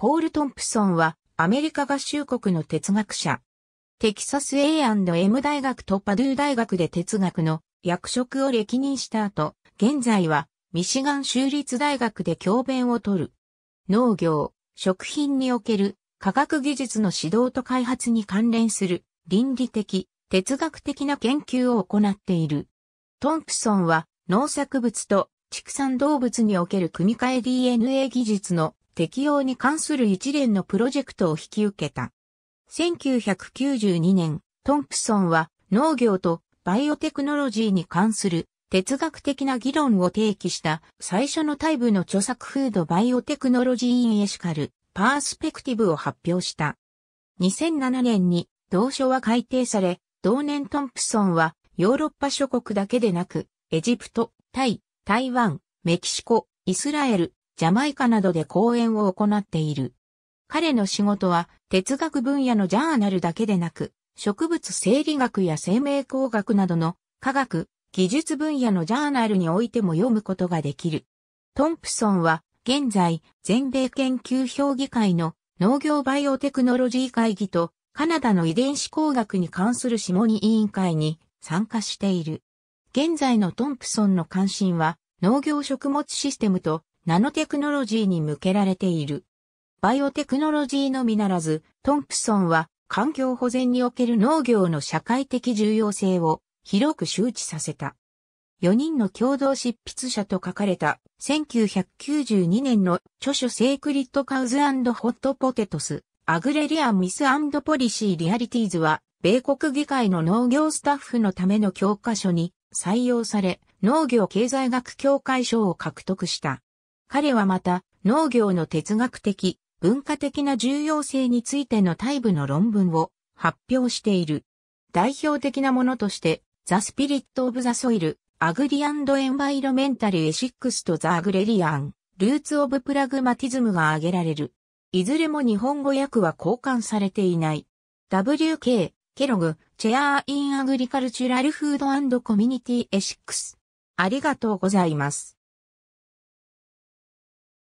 ポール・トンプソンはアメリカ合衆国の哲学者。テキサス A&M 大学とパドゥ大学で哲学の役職を歴任した後、現在はミシガン州立大学で教鞭をとる。農業、食品における科学技術の指導と開発に関連する倫理的、哲学的な研究を行っている。トンプソンは農作物と畜産動物における組み換え DNA 技術の適用に関する一連のプロジェクトを引き受けた。1992年、トンプソンは農業とバイオテクノロジーに関する哲学的な議論を提起した最初の大部の著作フードバイオテクノロジー・イン・エシカル・パースペクティブを発表した。2007年に同書は改訂され、同年トンプソンはヨーロッパ諸国だけでなく、エジプト、タイ、台湾、メキシコ、イスラエル、ジャマイカなどで講演を行っている。彼の仕事は哲学分野のジャーナルだけでなく、植物生理学や生命工学などの科学、技術分野のジャーナルにおいても読むことができる。トンプソンは現在全米研究評議会の農業バイオテクノロジー会議とカナダの遺伝子工学に関する諮問委員会に参加している。現在のトンプソンの関心は農業食物システムとナノテクノロジーに向けられている。バイオテクノロジーのみならず、トンプソンは環境保全における農業の社会的重要性を広く周知させた。4人の共同執筆者と書かれた1992年の著書セークリッドカウズ&ホットポテトス、アグレリアン・ミス&ポリシー・リアリティーズは、米国議会の農業スタッフのための教科書に採用され、農業経済学協会賞を獲得した。彼はまた、農業の哲学的、文化的な重要性についての大部の論文を発表している。代表的なものとして、The Spirit of the Soil, Agriculture and Environmental Ethics と The Agrarian, Roots of Pragmatism が挙げられる。いずれも日本語訳は交換されていない。W.K. ケログ、Chair in Agricultural Food and Community Ethics。ありがとうございます。